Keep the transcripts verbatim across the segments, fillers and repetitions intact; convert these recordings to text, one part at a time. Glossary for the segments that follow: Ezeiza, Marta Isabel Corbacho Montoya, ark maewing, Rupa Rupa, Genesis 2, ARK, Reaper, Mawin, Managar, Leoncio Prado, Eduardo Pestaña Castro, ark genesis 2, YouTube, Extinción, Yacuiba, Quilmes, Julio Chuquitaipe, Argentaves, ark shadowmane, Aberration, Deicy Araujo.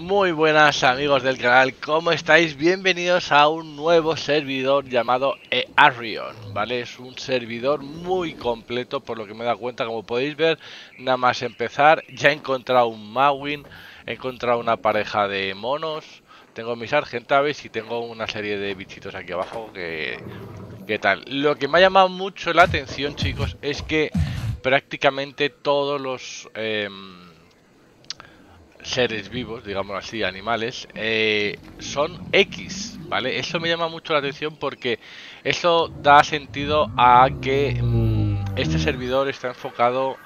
Muy buenas amigos del canal, ¿cómo estáis? Bienvenidos a un nuevo servidor llamado Aberration, ¿vale? Es un servidor muy completo, por lo que me da cuenta, como podéis ver, nada más empezar, ya he encontrado un Mawin, he encontrado una pareja de monos, tengo mis Argentaves y tengo una serie de bichitos aquí abajo que... ¿Qué tal? Lo que me ha llamado mucho la atención, chicos, es que prácticamente todos los... Eh, seres vivos, digamos así, animales, eh, son X, ¿vale? Eso me llama mucho la atención porque eso da sentido a que mmm, este servidor está enfocado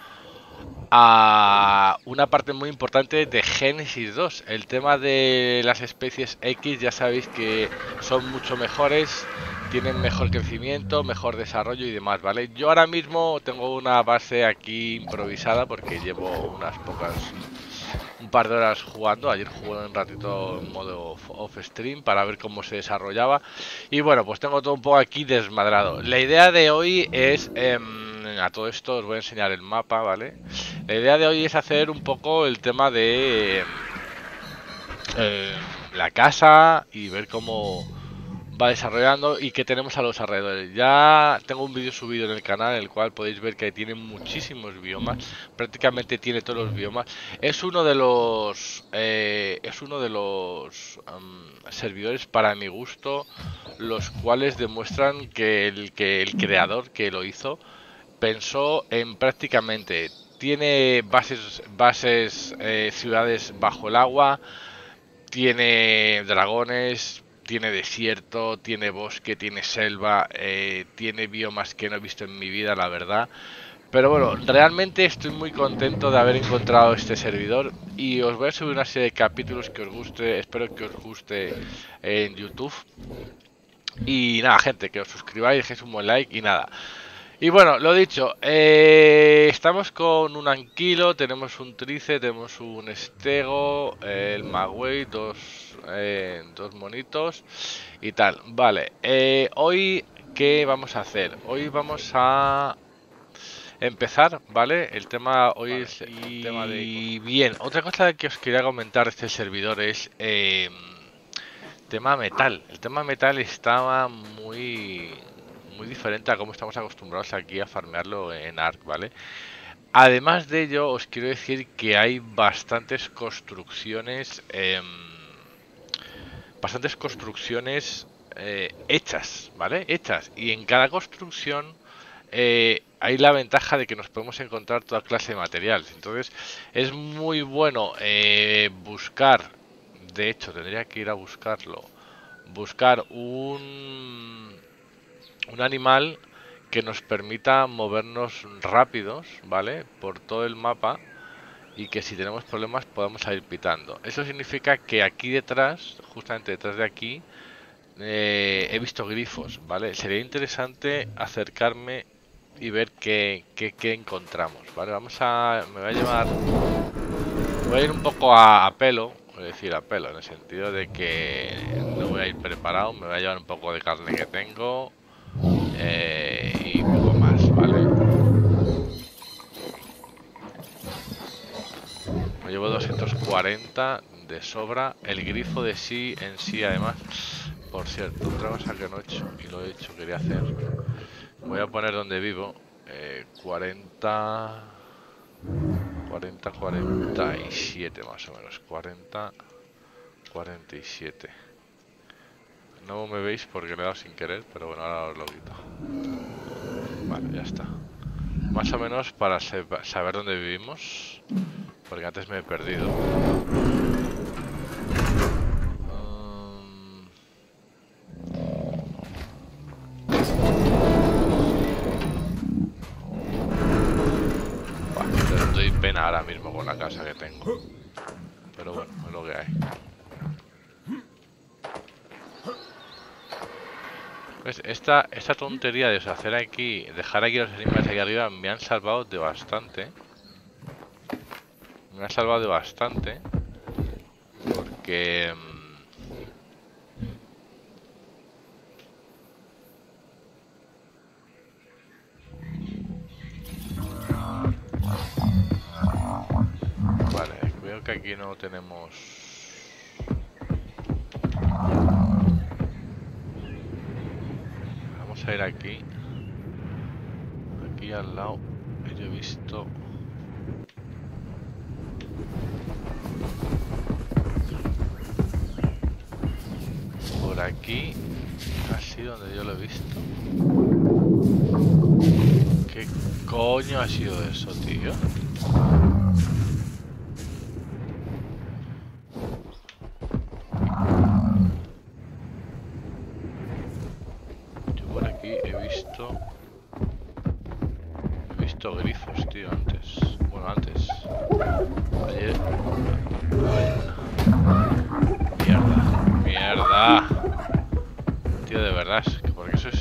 a una parte muy importante de Genesis dos. El tema de las especies X, ya sabéis que son mucho mejores, tienen mejor crecimiento, mejor desarrollo y demás, ¿vale? Yo ahora mismo tengo una base aquí improvisada porque llevo unas pocas... un par de horas jugando, ayer jugué un ratito en modo off, off stream para ver cómo se desarrollaba y bueno, pues tengo todo un poco aquí desmadrado. La idea de hoy es, eh, a todo esto os voy a enseñar el mapa, ¿vale? La idea de hoy es hacer un poco el tema de eh, eh, la casa y ver cómo va desarrollando y qué tenemos a los alrededores. Ya tengo un vídeo subido en el canal en el cual podéis ver que tiene muchísimos biomas, prácticamente tiene todos los biomas. Es uno de los eh, es uno de los um, servidores, para mi gusto, los cuales demuestran que el, que el creador que lo hizo pensó en prácticamente, tiene bases, bases eh, ciudades bajo el agua, tiene dragones, tiene desierto, tiene bosque, tiene selva, eh, tiene biomas que no he visto en mi vida, la verdad. Pero bueno, realmente estoy muy contento de haber encontrado este servidor y os voy a subir una serie de capítulos que os guste, espero que os guste en YouTube. Y nada, gente, que os suscribáis, dejéis un buen like y nada. Y bueno, lo dicho, eh, estamos con un anquilo, tenemos un trice, tenemos un estego, eh, el Maewing, dos, eh, dos monitos y tal. Vale, eh, hoy ¿qué vamos a hacer? Hoy vamos a empezar, ¿vale? El tema hoy vale, es y... el tema de... Y bien, otra cosa que os quería comentar de este servidor es eh, tema metal. El tema metal estaba muy... muy diferente a cómo estamos acostumbrados aquí a farmearlo en ARK, ¿vale? Además de ello, os quiero decir que hay bastantes construcciones, eh, bastantes construcciones eh, hechas, ¿vale? Hechas. Y en cada construcción eh, hay la ventaja de que nos podemos encontrar toda clase de materiales. Entonces, es muy bueno eh, buscar, de hecho, tendría que ir a buscarlo, buscar un... un animal que nos permita movernos rápidos, ¿vale? Por todo el mapa y que si tenemos problemas podamos ir pitando. Eso significa que aquí detrás, justamente detrás de aquí, eh, he visto grifos, ¿vale? Sería interesante acercarme y ver qué, qué, qué encontramos, ¿vale? Vamos a... me voy a llevar... voy a ir un poco a, a pelo, es decir, a pelo, en el sentido de que no voy a ir preparado, me voy a llevar un poco de carne que tengo... Eh, y poco más, ¿vale? Me llevo doscientos cuarenta de sobra. El grifo de sí en sí, además. Por cierto, otra cosa que no he hecho y lo he hecho, quería hacer. Voy a poner donde vivo eh, cuarenta, cuarenta, cuarenta y siete más o menos. cuarenta, cuarenta y siete. No me veis porque le he dado sin querer, pero bueno, ahora os lo quito. Vale, ya está. Más o menos para saber dónde vivimos, porque antes me he perdido. Um... Vale, te doy pena ahora mismo con la casa que tengo. Pero bueno, es lo que hay. Esta, esta tontería de hacer aquí, dejar aquí los animales aquí arriba, me han salvado de bastante. Me han salvado de bastante. Porque... Vale, veo que aquí no tenemos... Vamos a ir aquí. Aquí al lado. Yo he visto... Por aquí. Así donde yo lo he visto. ¿Qué coño ha sido eso, tío?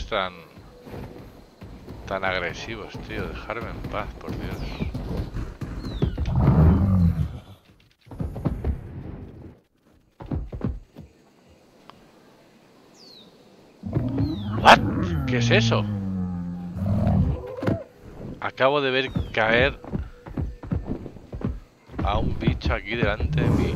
Tan, tan agresivos, tío. Dejarme en paz, por Dios. ¿What? ¿Qué es eso? Acabo de ver caer a un bicho aquí delante de mí.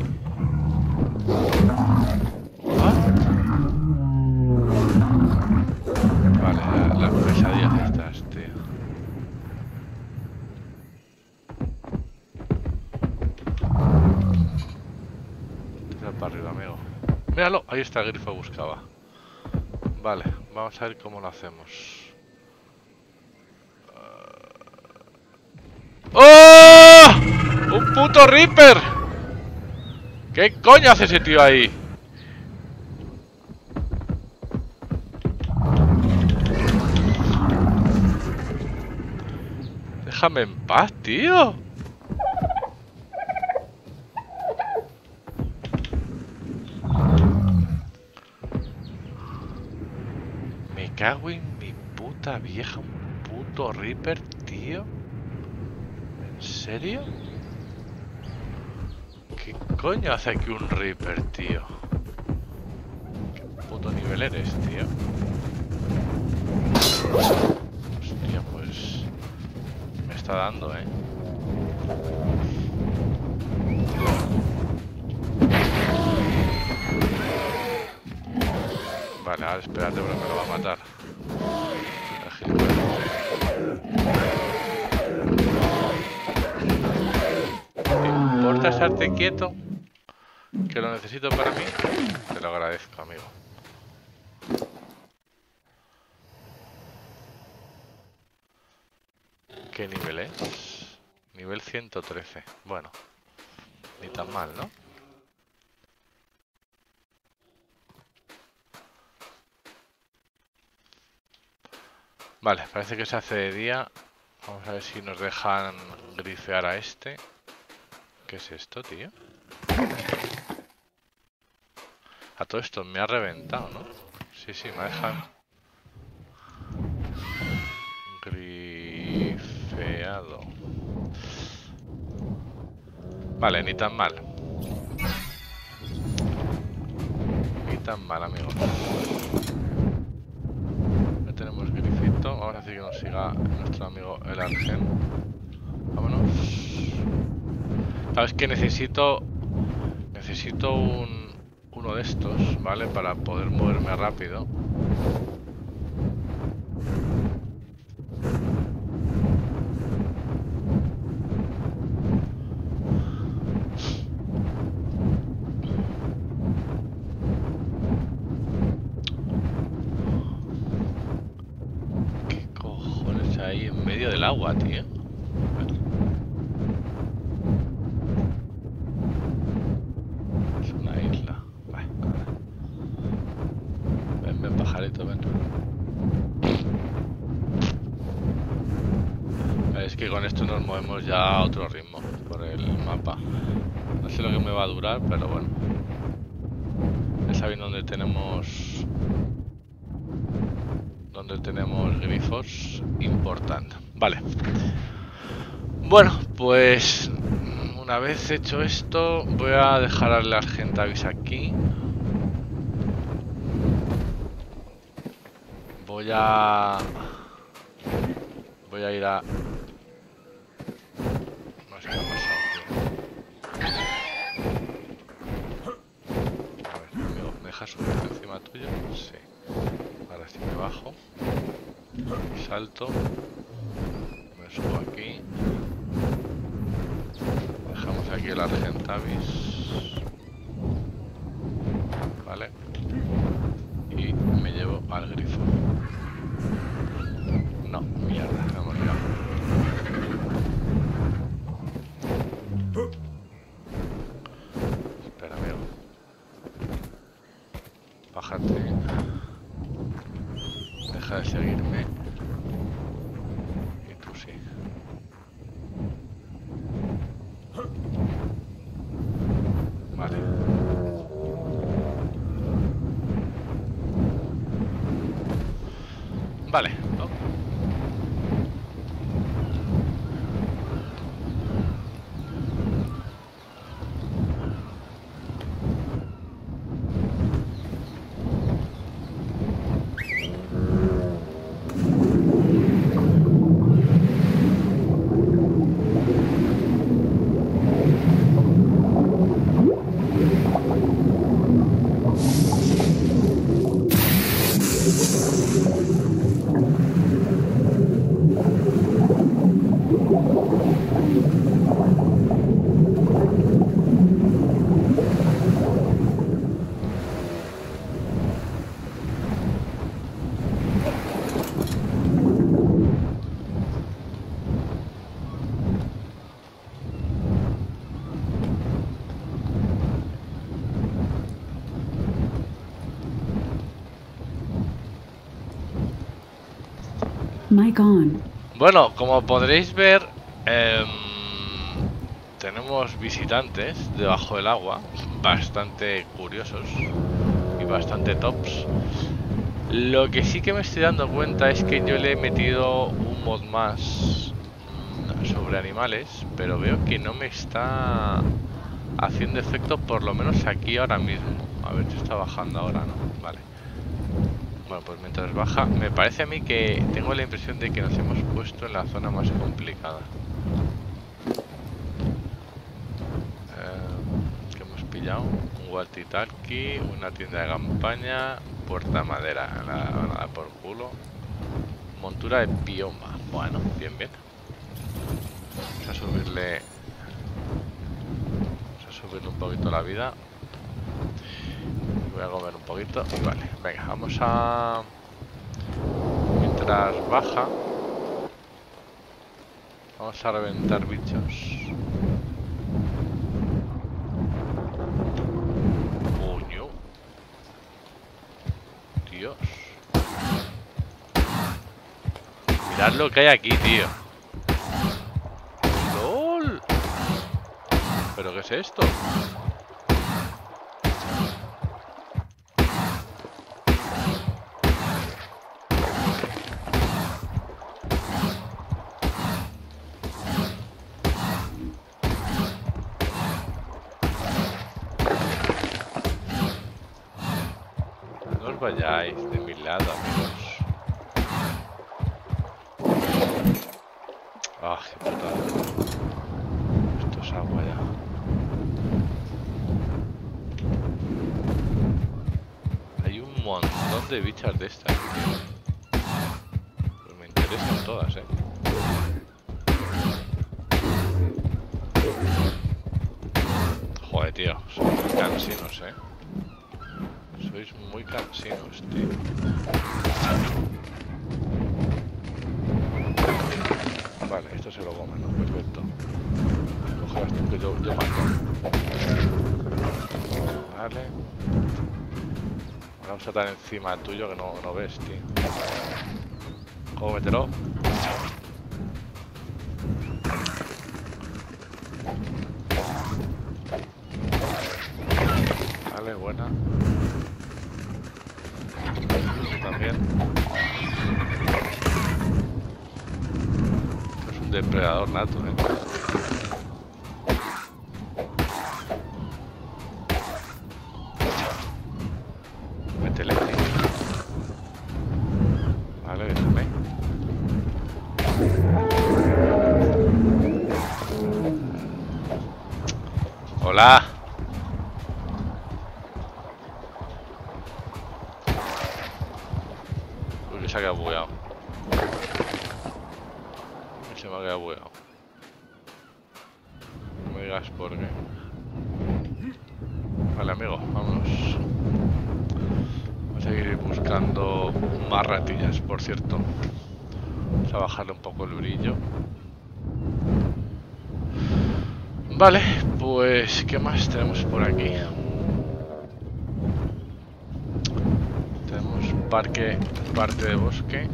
Míralo, ahí está el grifo que buscaba. Vale, vamos a ver cómo lo hacemos. ¡Oh! ¡Un puto Reaper! ¿Qué coño hace ese tío ahí? Déjame en paz, tío. Maewing, mi puta vieja, un puto Reaper, tío. ¿En serio? ¿Qué coño hace aquí un Reaper, tío? ¿Qué puto nivel eres, tío? Hostia, pues... me está dando, eh. Vale, ahora espérate, pero me lo va a matar. ¿Te importa estarte quieto? Que lo necesito para mí. Te lo agradezco, amigo. ¿Qué nivel es? Nivel ciento trece. Bueno, ni tan mal, ¿no? Vale, parece que se hace de día. Vamos a ver si nos dejan grifear a este. ¿Qué es esto, tío? A todo esto me ha reventado, ¿no? Sí, sí, me dejan grifeado. Vale, ni tan mal. Ni tan mal, amigos. Ya tenemos grifeado. Ahora sí que nos siga nuestro amigo el Argen. Vámonos. Sabes que necesito necesito un, uno de estos, ¿vale? Para poder moverme rápido. Agua, tío. Es una isla. Vale. Ven, ven, pajarito, ven. Es que con esto nos movemos ya a otro ritmo por el mapa. No sé lo que me va a durar, pero bueno. Ya saben dónde tenemos... donde tenemos grifos importantes. Vale. Bueno, pues una vez hecho esto, voy a dejar a la Argentaves aquí. Voy a... voy a ir a... no sé qué ha pasado. A ver, amigo, me deja subir encima tuyo? Sí. Ahora sí me bajo. Salto. Me subo aquí. Dejamos aquí el Argentavis. Vale. Y me llevo al grifo. No, mierda, me hemos liado. Espera, amigo. Bájate. Deja de seguirme. Y tú sí. Vale. Vale, ¿no? Bueno, como podréis ver, eh, tenemos visitantes debajo del agua, bastante curiosos y bastante tops. Lo que sí que me estoy dando cuenta es que yo le he metido un mod más sobre animales, pero veo que no me está haciendo efecto, por lo menos aquí ahora mismo. A ver si está bajando ahora, ¿no? Vale. Bueno, pues mientras baja, me parece a mí que tengo la impresión de que nos hemos puesto en la zona más complicada. Eh, ¿Qué hemos pillado? Un walkie-talkie, una tienda de campaña, puerta madera, nada por culo. Montura de bioma. Bueno, bien, bien. Vamos a subirle... Vamos a subirle un poquito la vida. Voy a comer un poquito. Vale, venga, vamos a... Mientras baja, vamos a reventar bichos. Coño. Dios. Mirad lo que hay aquí, tío. ¡Lol! ¿Pero qué es esto? De mi lado, amigos. Ah, qué putada. Esto es agua ya. Hay un montón de bichas de estas, tío. Pues me interesan todas, eh. Joder, tío, son muy cansinos, eh. Sois muy cansinos, tío. Vale, esto se lo goma, ¿no? Perfecto. Cogerás tú que yo, yo mato. Vale. Vamos a estar encima tuyo que no, no ves, tío. Cómetelo. Vale, buena. También. Esto es un depredador nato, ¿eh? Métele. Vale, déjame. Hola. se ha quedado bugueado. Se me ha quedado bugueado. No me digas por qué. Vale, amigo, vámonos. Vamos a seguir buscando más ratillas, por cierto. Vamos a bajarle un poco el brillo. Vale, pues ¿qué más tenemos por aquí? Tenemos parque, parte de bosque.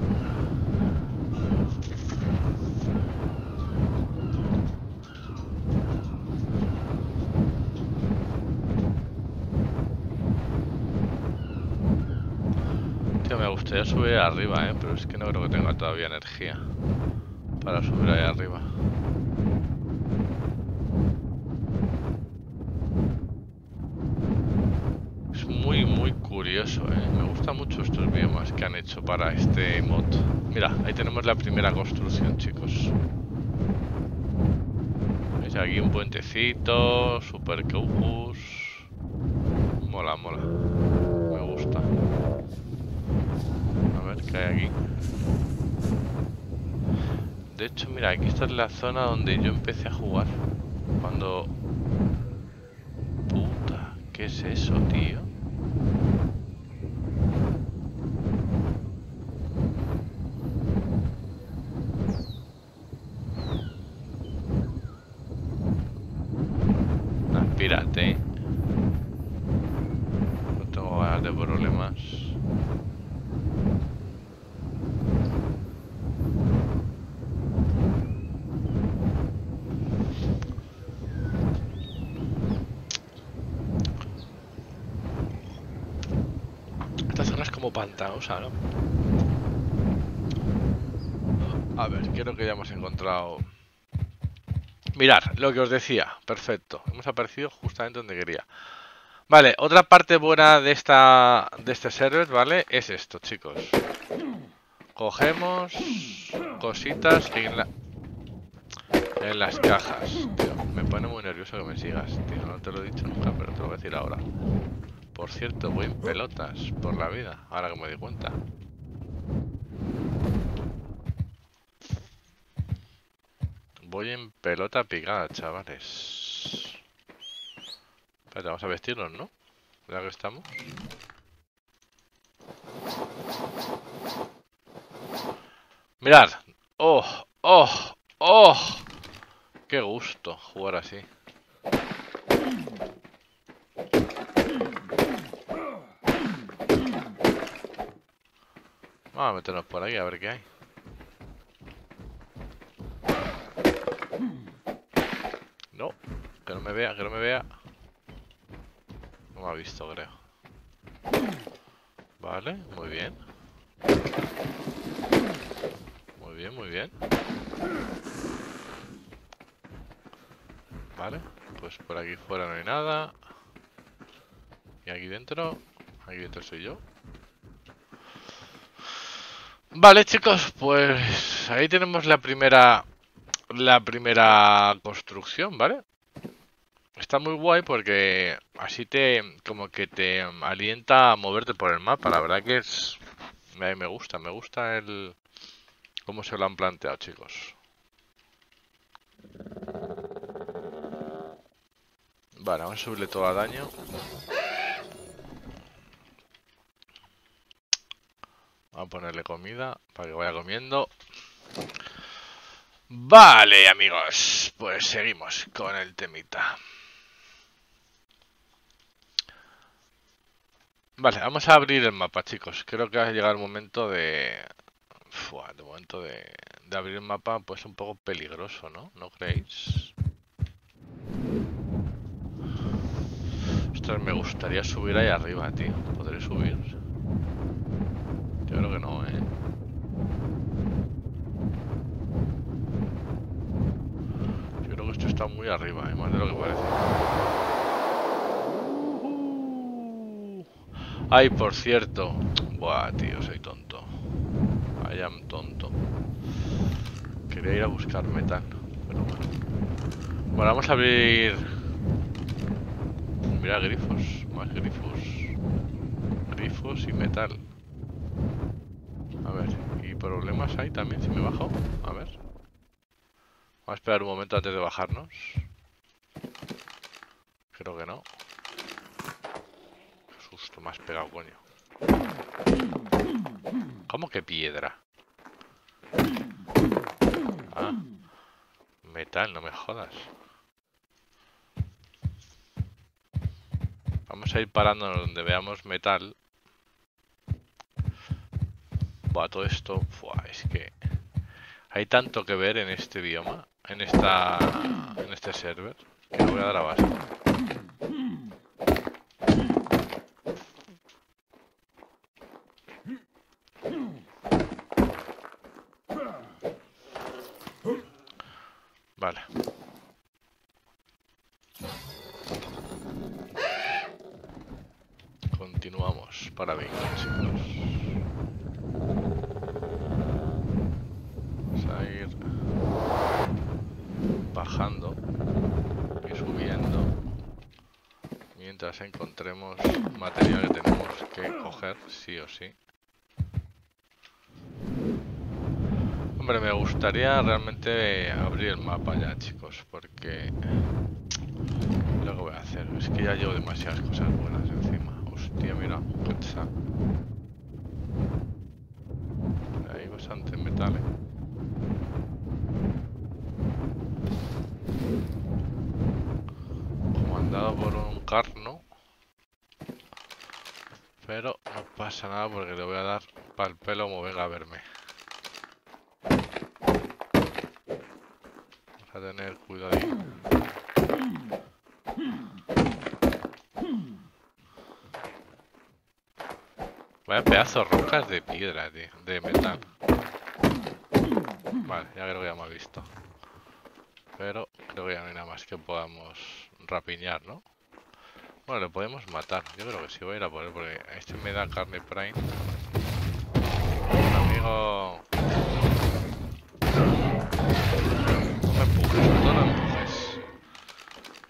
Tío, me gustaría subir arriba, eh, pero es que no creo que tenga todavía energía para subir ahí arriba. Muy, muy curioso, ¿eh? Me gustan mucho estos biomas que han hecho para este mod. Mira, ahí tenemos la primera construcción, chicos. ¿Veis? Aquí un puentecito, super cubus. Mola, mola. Me gusta. A ver qué hay aquí. De hecho, mira, aquí esta es la zona donde yo empecé a jugar. Cuando... Puta, ¿qué es eso, tío? Aspírate. No tengo ganas de problemas. Pantanosa, ¿no? A ver, creo que ya hemos encontrado. Mirar, lo que os decía, perfecto. Hemos aparecido justamente donde quería. Vale, otra parte buena de esta de este server, ¿vale? Es esto, chicos. Cogemos cositas en, la... en las cajas. Tío, me pone muy nervioso que me sigas, tío. No te lo he dicho nunca, pero te lo voy a decir ahora. Por cierto, voy en pelotas por la vida, ahora que me di cuenta. Voy en pelota picada, chavales. Espérate, vamos a vestirnos, ¿no? Ya que estamos. Mirad. ¡Oh! ¡Oh! ¡Oh! ¡Qué gusto jugar así! Vamos a meternos por aquí a ver qué hay. No, que no me vea, que no me vea. No me ha visto, creo. Vale, muy bien. Muy bien, muy bien. Vale, pues por aquí fuera no hay nada. Y aquí dentro, aquí dentro soy yo. Vale, chicos, pues ahí tenemos la primera la primera construcción, ¿vale? Está muy guay porque así te como que te alienta a moverte por el mapa. La verdad que es me, me gusta, me gusta el cómo se lo han planteado, chicos. Vale, vamos a subirle todo a daño. Vamos a ponerle comida para que vaya comiendo. Vale, amigos, pues seguimos con el temita. Vale, vamos a abrir el mapa, chicos. Creo que ha llegado el momento de... Fua, de momento de, de abrir el mapa, pues un poco peligroso, ¿no? ¿No creéis? Ostras, me gustaría subir ahí arriba, tío. ¿Podré subir? Yo creo que no, eh. Yo creo que esto está muy arriba, eh, más de lo que parece. Ay, por cierto. Buah, tío, soy tonto. I am tonto. Quería ir a buscar metal, pero bueno. Bueno, vamos a abrir. Mira, grifos, más grifos. Grifos y metal. A ver. problemas hay también si me bajo. A ver. Vamos a esperar un momento antes de bajarnos. Creo que no. Qué susto, me has pegado, coño. ¿Cómo que piedra? Ah, metal, no me jodas. Vamos a ir parándonos donde veamos metal. Buah, todo esto, buah, es que hay tanto que ver en este bioma, en esta, en este server, que voy a dar a base. Vale. Continuamos para ver. Vamos a ir bajando y subiendo mientras encontremos material que tenemos que coger sí o sí. Hombre, me gustaría realmente abrir el mapa ya, chicos, porque lo que voy a hacer es que ya llevo demasiadas cosas buenas encima. Hostia, mira, pizza. Hay bastantes metales. Comandado por un carno. Pero no pasa nada porque le voy a dar pa'l pelo como venga a verme. A tener cuidado. Vaya pedazos rocas de piedra, tío, de metal. Vale, ya creo que ya me ha visto. Pero creo que ya no hay nada más que podamos rapiñar, ¿no? Bueno, le podemos matar. Yo creo que sí, voy a ir a por él porque este me da carne prime. Un amigo. Sobre todo no me empujes.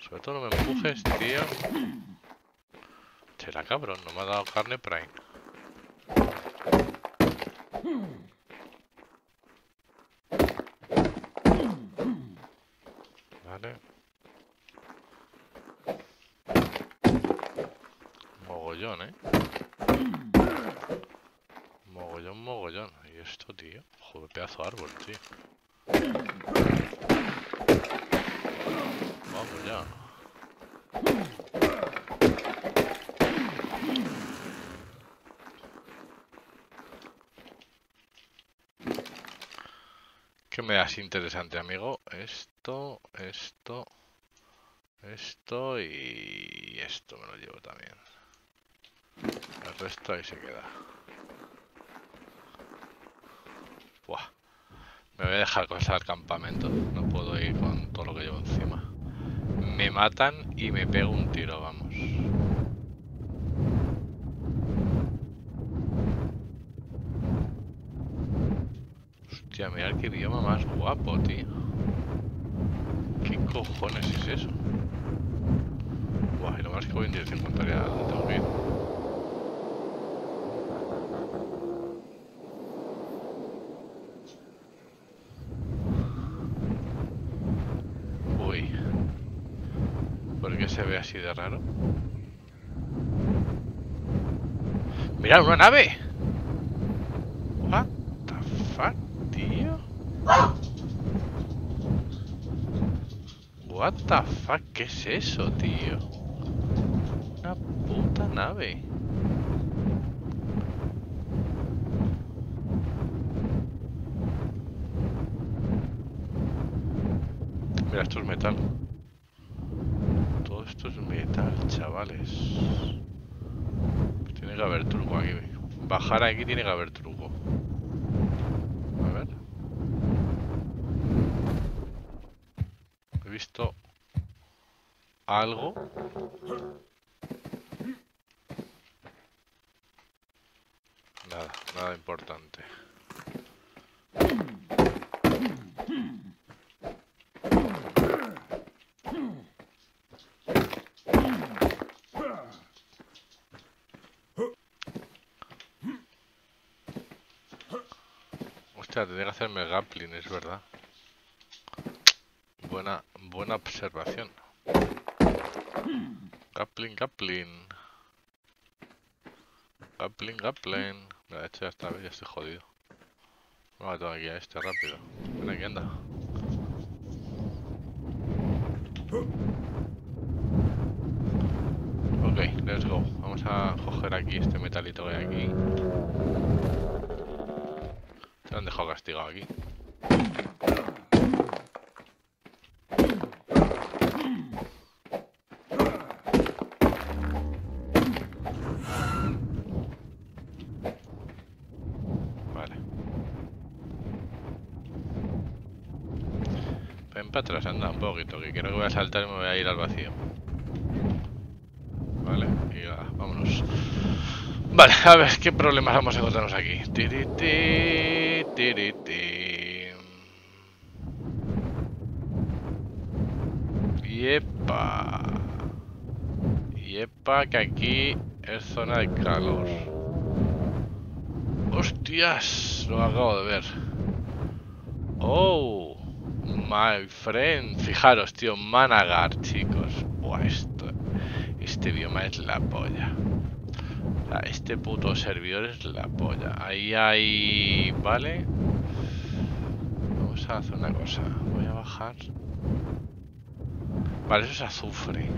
Sobre todo no me empujes, tío. Será cabrón, no me ha dado carne prime. Vale. Mogollón, eh. Mogollón, mogollón. ¿Y esto, tío? Joder, pedazo de árbol, tío. Vamos ya. ¿Qué me das interesante, amigo? Esto, esto, esto y esto me lo llevo también. El resto ahí se queda. Buah. Me voy a dejar cruzar el campamento. No puedo ir con todo lo que llevo encima. Me matan y me pego un tiro, vamos. Hostia, mirad qué bioma más guapo, tío. ¿Qué cojones es eso? Buah, y lo más que voy en dirección contraria a donde tengo que ir. Se ve así de raro. ¡Mirad, una nave! What the fuck, tío. What the fuck, ¿qué es eso, tío? Una puta nave. Mira, esto es metal. Esto es metal, chavales. Tiene que haber truco aquí. Bajar aquí tiene que haber truco. A ver. He visto algo. Nada, nada importante. Hostia, tendría que hacerme el grappling, es verdad. Buena, buena observación. Grappling, grappling. Grappling, grappling. Mira, de hecho ya está, ya estoy jodido. Vamos a tomar aquí a este rápido. Ven aquí, anda. Ok, let's go. Vamos a coger aquí este metalito que hay aquí. Se lo han dejado castigado aquí. Para atrás, anda un poquito, que creo que voy a saltar y me voy a ir al vacío. Vale, y ah, vámonos. Vale, a ver qué problemas vamos a encontrarnos aquí. Tiri, tiri, tiri, tiri. Yepa. Yepa, que aquí es zona de calor. Hostias, lo acabo de ver. Oh. My friend, fijaros, tío, Managar, chicos. Buah, esto, este bioma es la polla. O sea, este puto servidor es la polla. Ahí hay... Vale. Vamos a hacer una cosa. Voy a bajar. Vale, eso es azufre.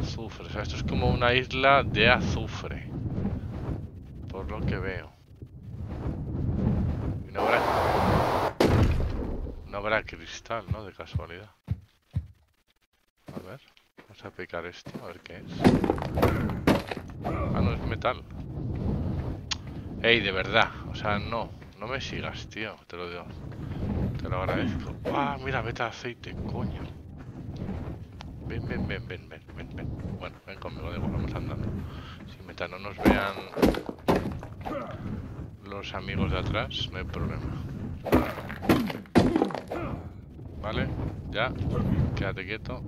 Azufre, o sea, esto es como una isla de azufre. Por lo que veo. Y no habrá... No habrá cristal, ¿no? De casualidad. A ver, vamos a picar esto, a ver qué es. Ah, no, es metal. Ey, de verdad, o sea, no, no me sigas, tío, te lo digo. Te lo agradezco. ¡Ah, mira, meta aceite, coño! Ven, ven, ven, ven, ven, ven, ven. Bueno, ven conmigo, de igual, vamos andando. Si meta no nos vean los amigos de atrás, no hay problema. Vale, ya, quédate quieto.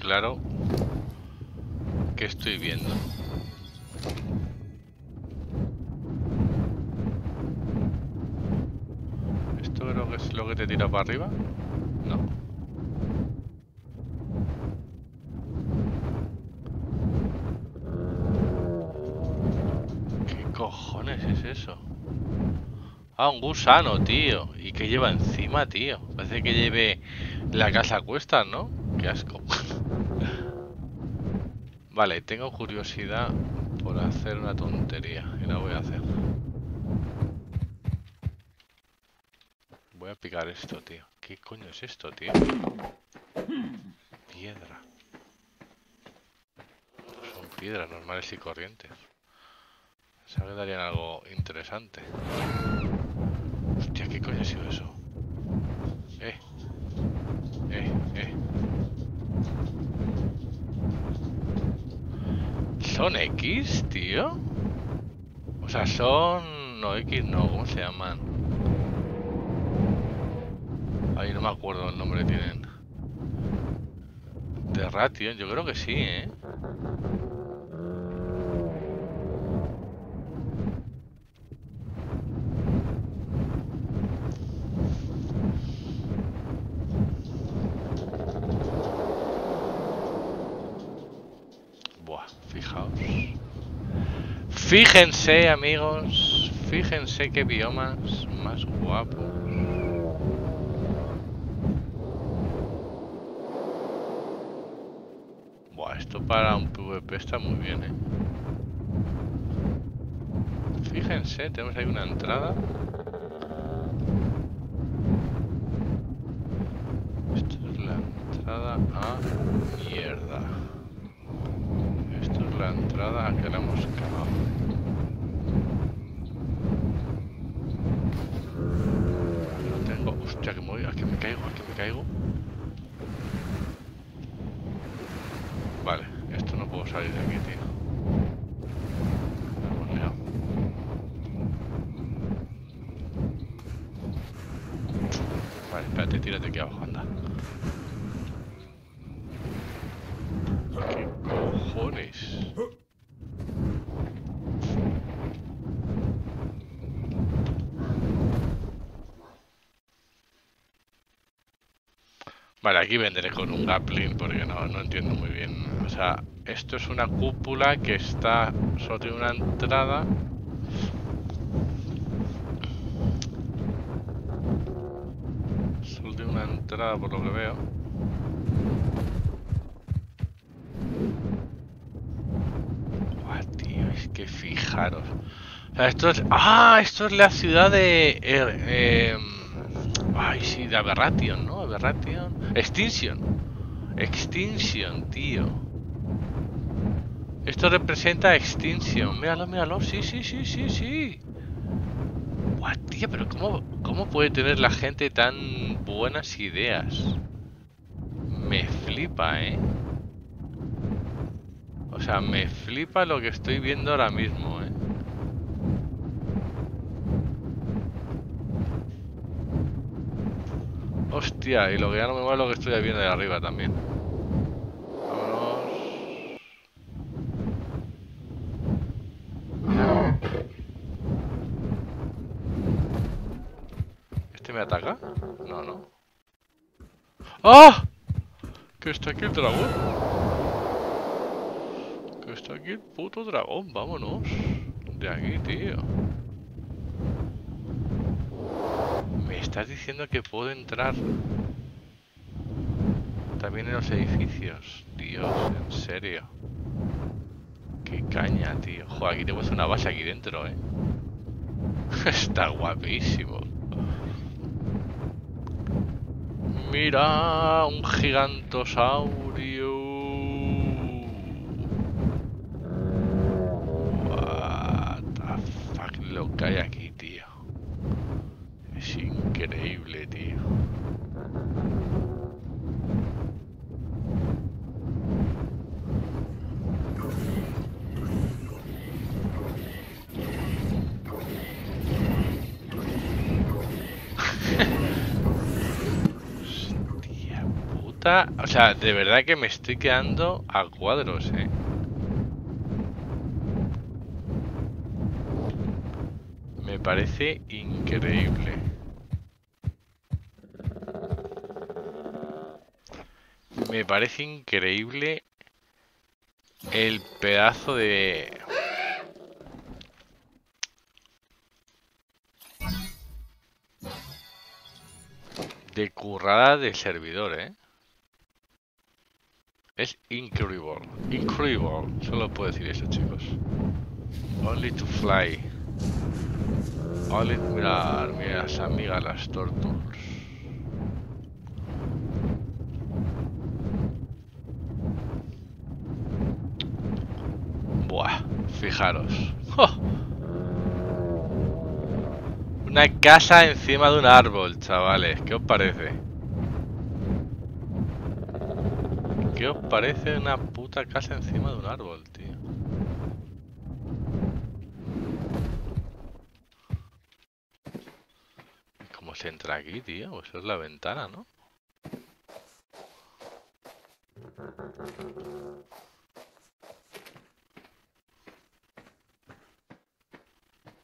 Claro que estoy viendo. ¿Esto creo que es lo que te tira para arriba? No. ¿Qué cojones es eso? Ah, un gusano, tío. ¿Y qué lleva encima, tío? Parece que lleve la casa a cuestas, ¿no? Qué asco. Vale, tengo curiosidad por hacer una tontería y la voy a hacer. Voy a picar esto, tío. ¿Qué coño es esto, tío? Piedra. Son piedras normales y corrientes. Pensaba que darían algo interesante. Hostia, ¿qué coño ha sido eso? Eh. Eh, eh. ¿Son X, tío? O sea, son... No, X no, ¿cómo se llaman? Ay, no me acuerdo el nombre que tienen. De Ration, yo creo que sí, ¿eh? Fíjense, amigos, fíjense qué biomas más guapos. Buah, esto para un PvP está muy bien, eh. Fíjense, tenemos ahí una entrada. Esto es la entrada a mierda. Esto es la entrada a que la hemos cagado. me caigo. Vale, esto no puedo salir de aquí, tío. Vale, espérate, tírate aquí abajo, anda. ¿Qué cojones? Vale, aquí vendré con un Gatling porque no, no entiendo muy bien. O sea, esto es una cúpula que está... solo tiene una entrada... entrada por lo que veo. Buah, tío, es que fijaros, o sea, esto es... ah, esto es la ciudad de eh, eh... ay, sí, de Aberration, ¿no? Aberration, Extinción, Extinción, tío. Esto representa Extinción. Míralo, míralo, sí, sí, sí, sí, sí. Buah, tío, pero cómo, ¿cómo puede tener la gente tan buenas ideas? Me flipa, ¿eh? O sea, me flipa lo que estoy viendo ahora mismo, ¿eh? Hostia, y lo que ya no me va es lo que estoy viendo de arriba también. ¿Me ataca? No, no. ¡Ah! Que está aquí el dragón. Que está aquí el puto dragón. Vámonos de aquí, tío. Me estás diciendo que puedo entrar también en los edificios. Dios, en serio. Qué caña, tío. Joder, aquí tenemos una base aquí dentro, eh. Está guapísimo. Mira, un gigantosaurio. What the fuck, lo que hay aquí, tío. Es increíble, tío. O sea, de verdad que me estoy quedando a cuadros, eh. Me parece increíble. Me parece increíble el pedazo de... de currada del servidor, eh. Es increíble, increíble, solo puedo decir eso, chicos. Only to fly. Only, mirar, mirar las amigas, las tortugas. Buah, fijaros. ¡Oh! Una casa encima de un árbol, chavales, ¿qué os parece? ¿Qué os parece una puta casa encima de un árbol, tío? ¿Cómo se entra aquí, tío? Pues eso es la ventana, ¿no?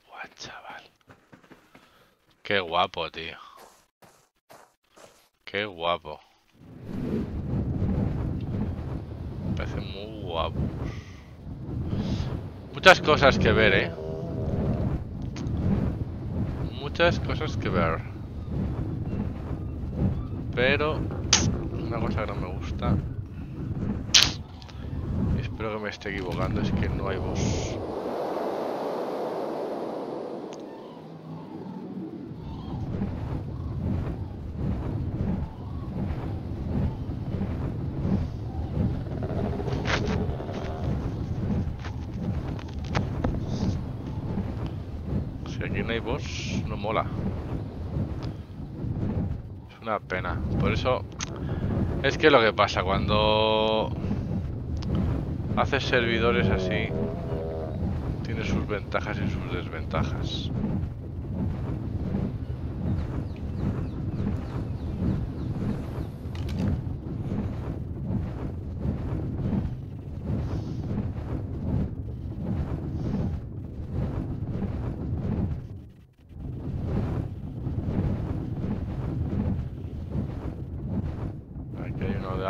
Guau, chaval. Qué guapo, tío. Qué guapo. Parece muy guapo. Muchas cosas que ver, eh. Muchas cosas que ver. Pero una cosa que no me gusta, y espero que me esté equivocando, es que no hay boss. Una pena. Por eso... Es que lo que pasa cuando... haces servidores así... tiene sus ventajas y sus desventajas.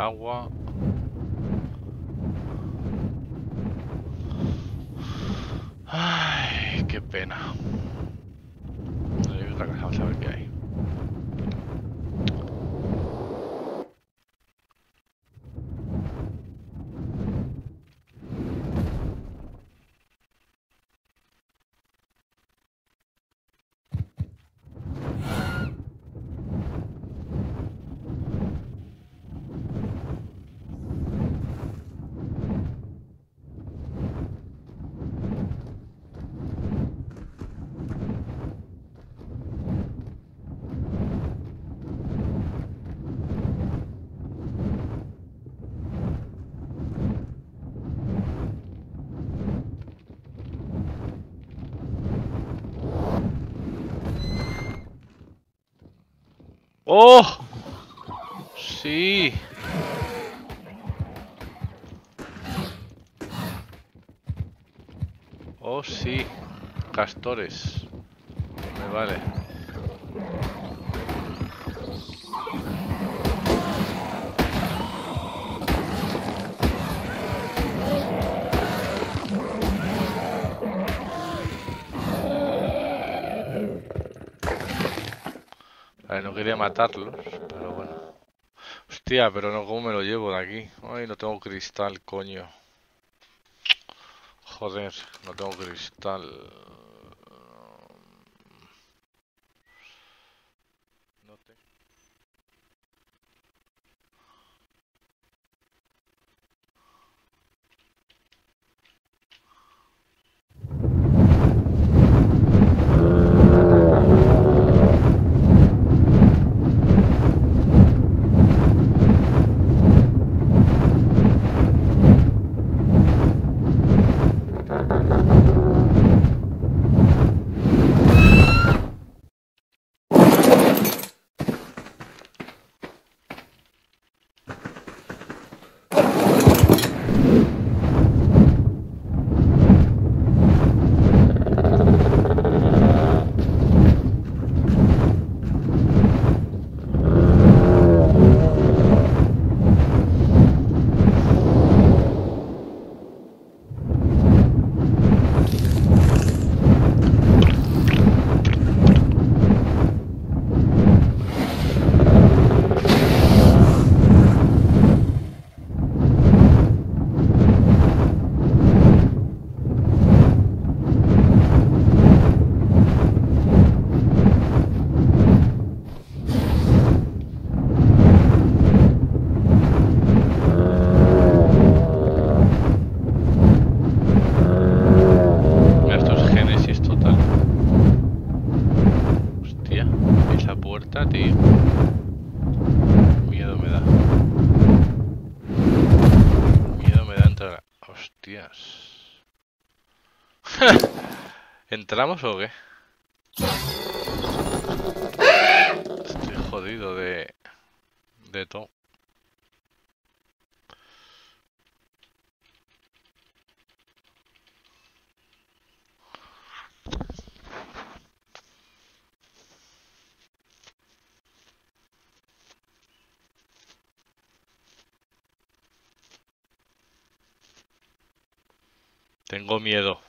Agua. Ay, qué pena. Hay otra casa, vamos a ver qué hay. ¡Oh! Sí. Oh, sí. Castores. Me vale. No quería matarlos, pero bueno. Hostia, pero no, ¿cómo me lo llevo de aquí? Ay, no tengo cristal, coño. Joder, no tengo cristal. No tengo. ¿Entramos o qué? Estoy jodido de... de todo. Tengo miedo.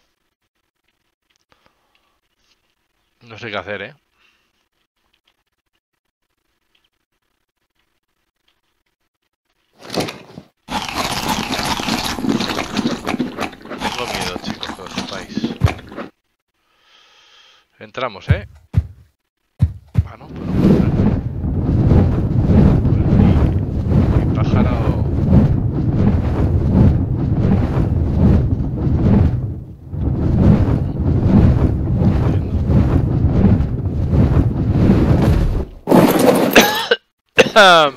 No sé qué hacer, ¿eh? Tengo miedo, chicos, que os sepáis. Entramos, ¿eh? Ah, no, pero... mi, mi pájaro... No.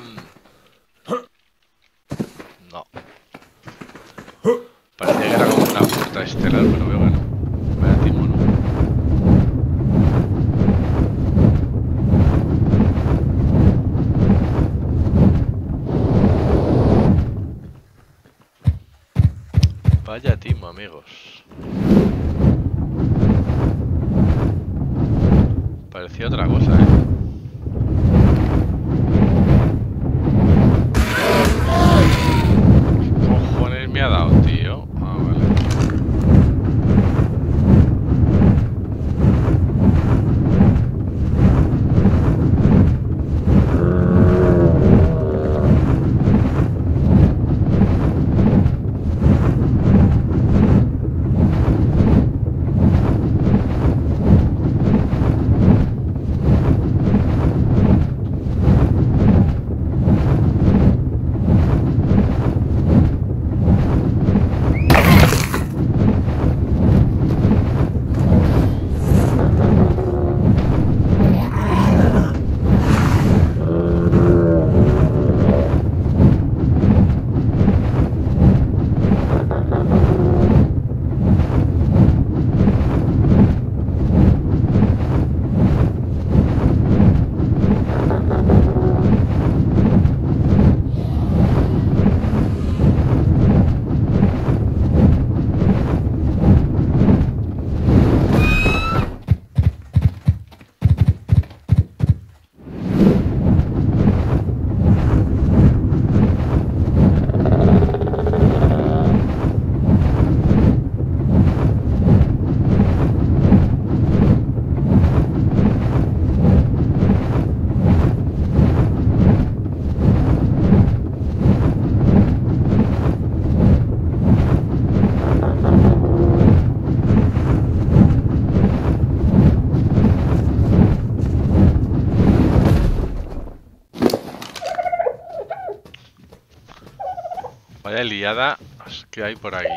Parecía que era como una puerta estelar, pero veo que no. Me da timón. Vaya timo, amigos. Parecía otra cosa, eh. Cojones me ha dado, tío. Ah, vale. Vaya liada que hay por aquí.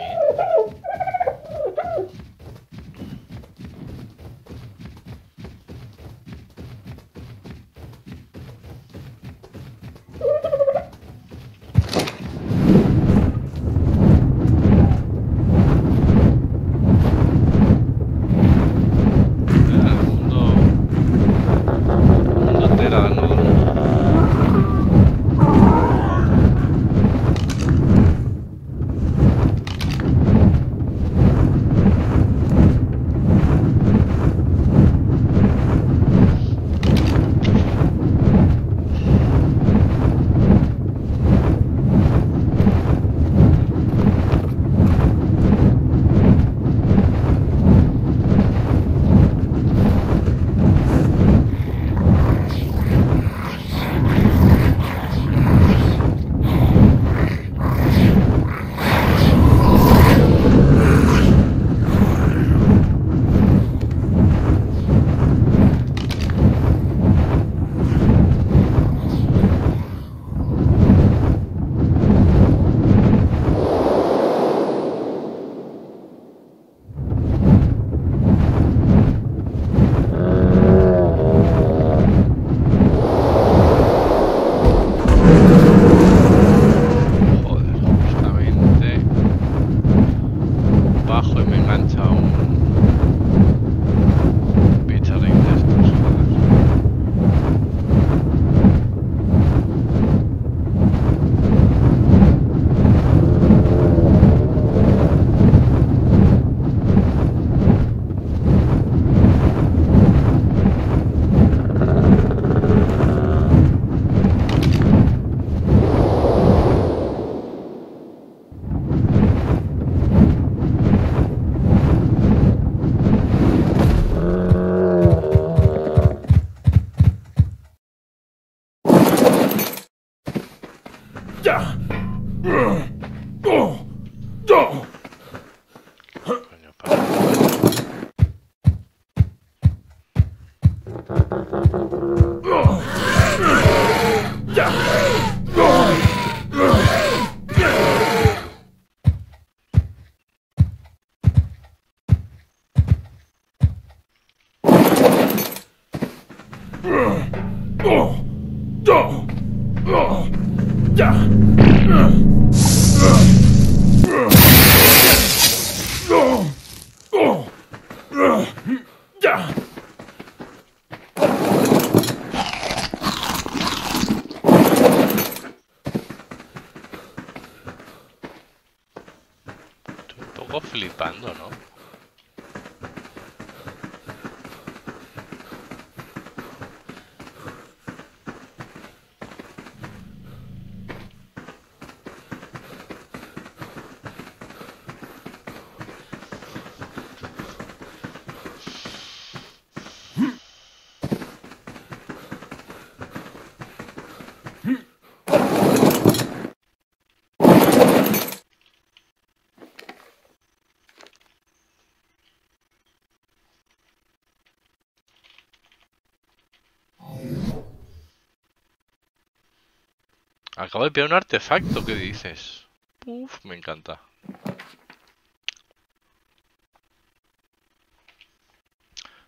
Acabo de pillar un artefacto, ¿qué dices? Uf, me encanta.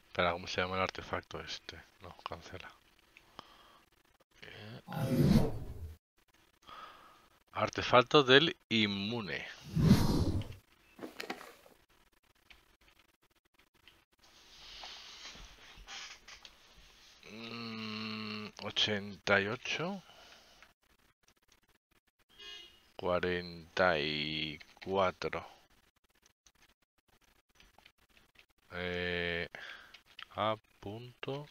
Espera, ¿cómo se llama el artefacto este? No, cancela. Eh... Artefacto del inmune. Mm, ochenta y ocho. cuarenta y cuatro. Eh, a punto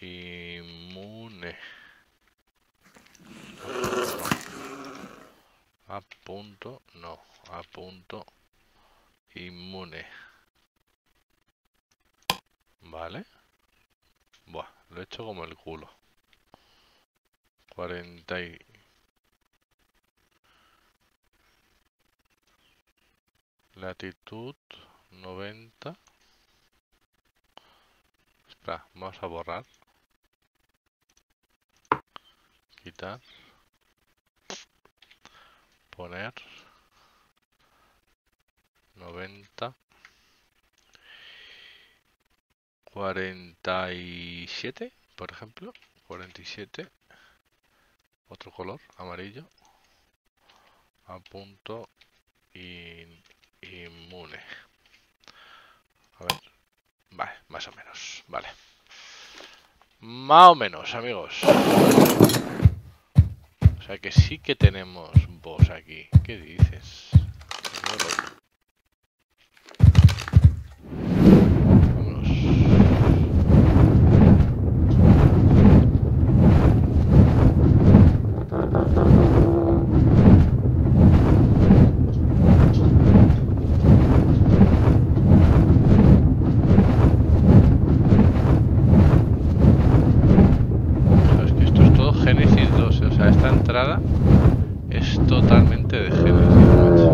inmune. A punto no. A punto inmune. Vale. Buah, lo he hecho como el culo. cuarenta y cuatro. Latitud noventa. Espera, vamos a borrar. Quitar. Poner. noventa. cuarenta y siete, por ejemplo. cuarenta y siete. Otro color, amarillo. A punto y... inmune. A ver. Vale, más o menos. Vale. Más o menos, amigos. O sea que sí que tenemos boss aquí. ¿Qué dices? Vámonos. Es totalmente de Genesis, macho.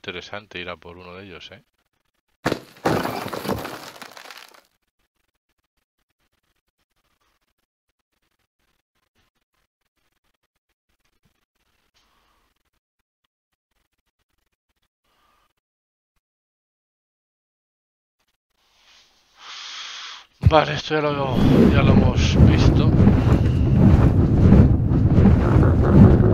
Interesante ir a por uno de ellos, ¿eh? Vale, esto ya lo, ya lo hemos visto. Thank you.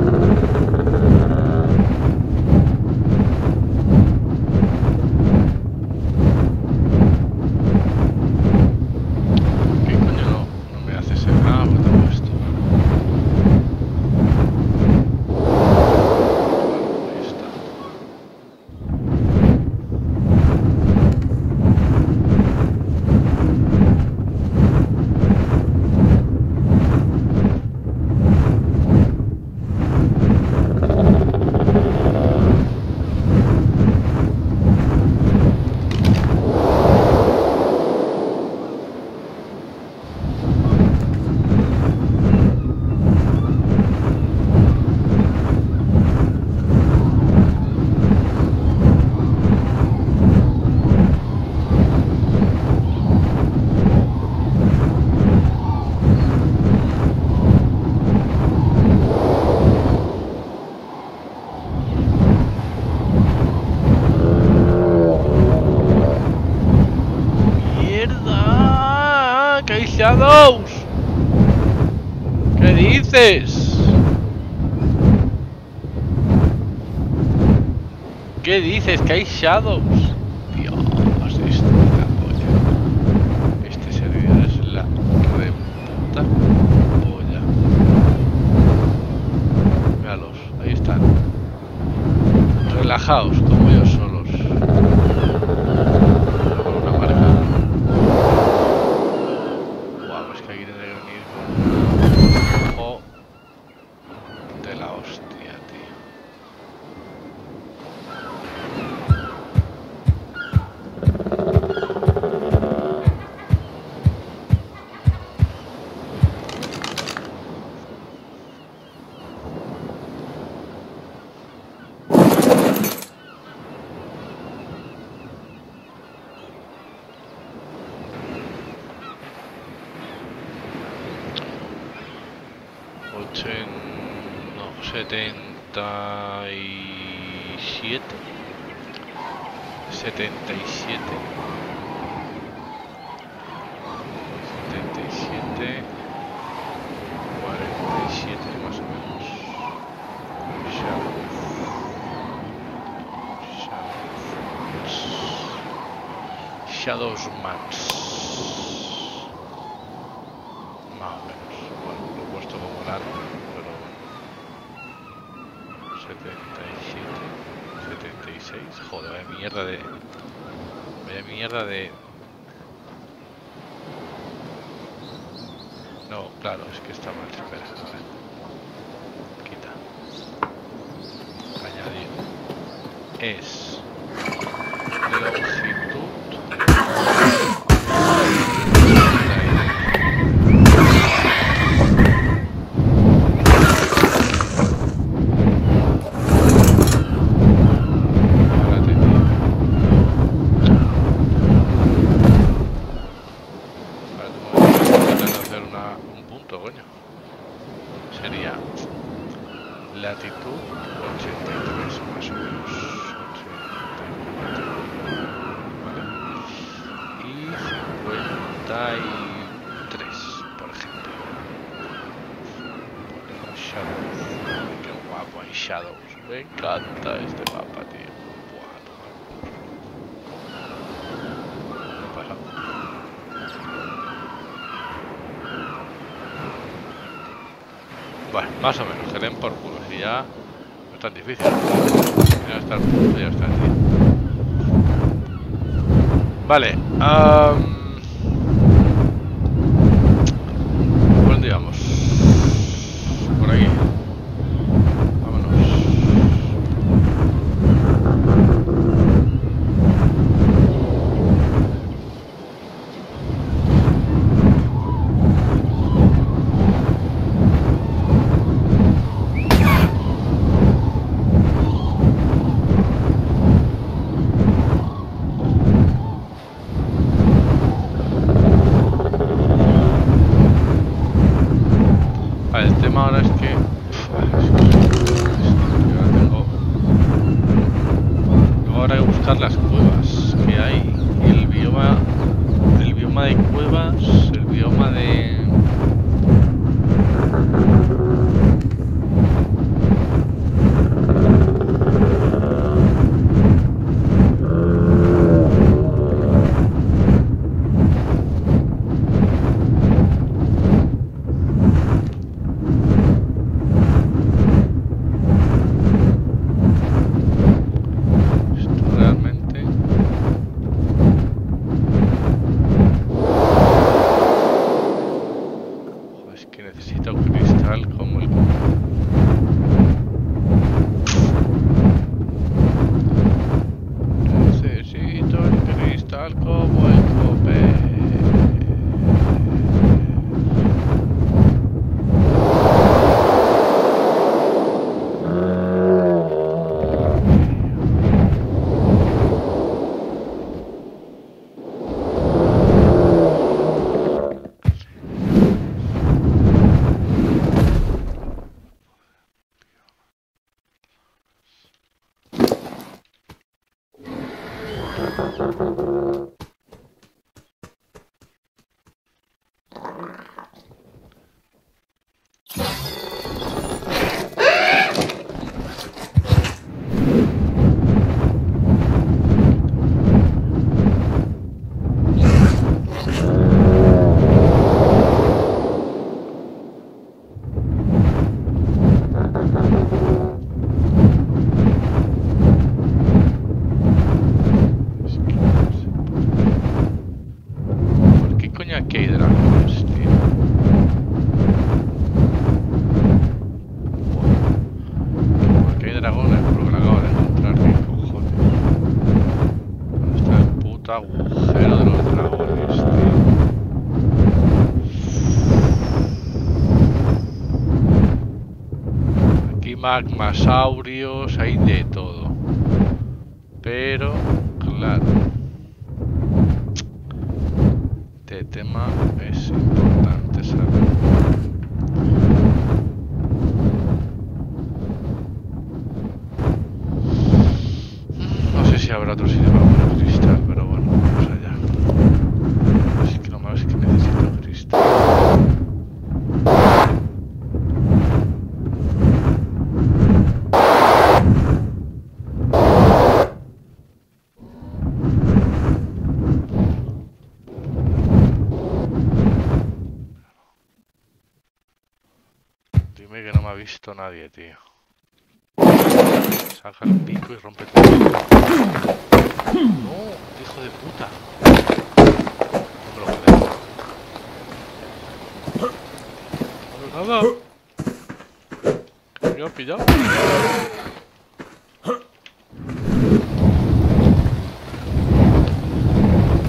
Shadows. ¿Qué dices? ¿Qué dices? Que hay Shadows. Dios, esto es una polla. Este servidor es la reputa polla. Véalos, ahí están. Relajaos, como yo soy. setenta y siete, setenta y siete, cuarenta y siete más o menos. Shadows, Shadows, Shadows Max. Más o menos. Bueno, lo he puesto como largo, pero setenta y siete, setenta y seis. Joder, vaya mierda de, vaya mierda de. No, claro, es que está mal, espera, a ver. Quita. Añadir. Es de más o menos, que den por culo, si ya no es tan difícil. Si no está el punto, ya está así. Vale, um... ¿por dónde íbamos? Por aquí. Mira que hay dragones, tío. Bueno, aquí hay dragones, pero que lo acabo de encontrar, qué cojones. ¿Dónde está el puto agujero de los dragones, tío? Aquí magmasaurios, hay de todo. Pero, claro. El tema es importante saber. No sé si habrá otro sitio para poner cristal, pero bueno, vamos allá. Así que lo malo es que necesito cristal. No he visto nadie, tío. Saca el pico y rompe todo. No, hijo de puta. No me lo creo. Nada. Me lo he pillado.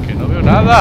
Que no veo nada.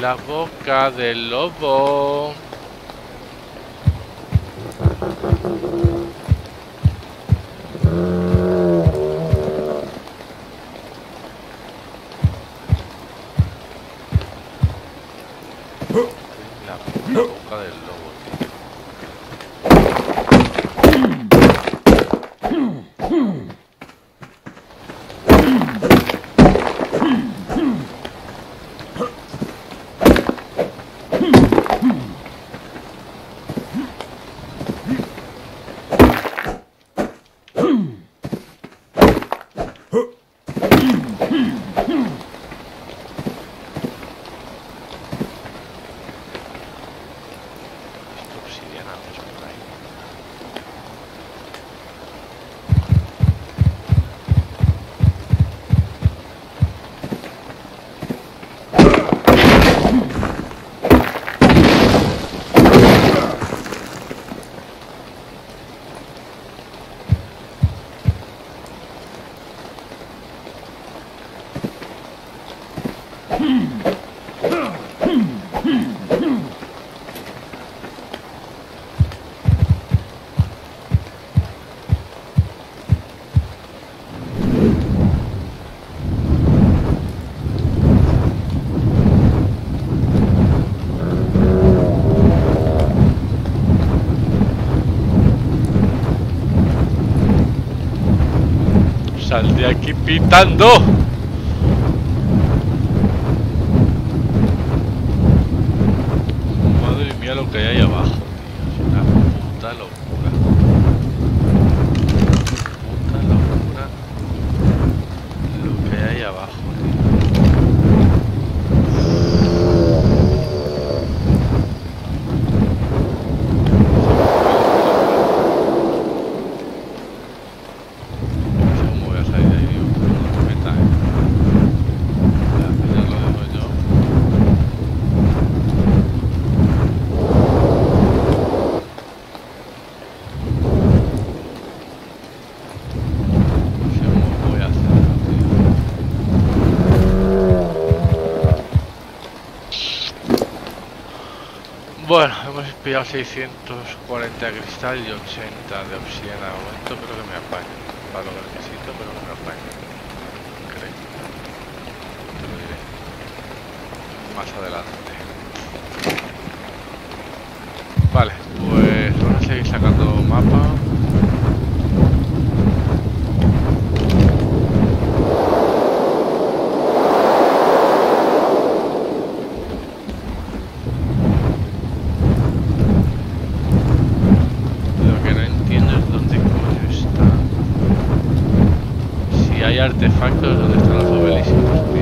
La boca del lobo. Sal de aquí pitando. Madre mía lo que hay ahí abajo, tío. Es una puta locura. Puta locura lo que hay ahí abajo, Bueno, hemos pillado seiscientos cuarenta cristal y ochenta de obsidiana. De momento creo que me apaño para lo que necesito, pero no me apaño. Creo. Te lo diré más adelante. Vale, pues vamos a seguir sacando mapa. Artefactos donde están los obeliscos.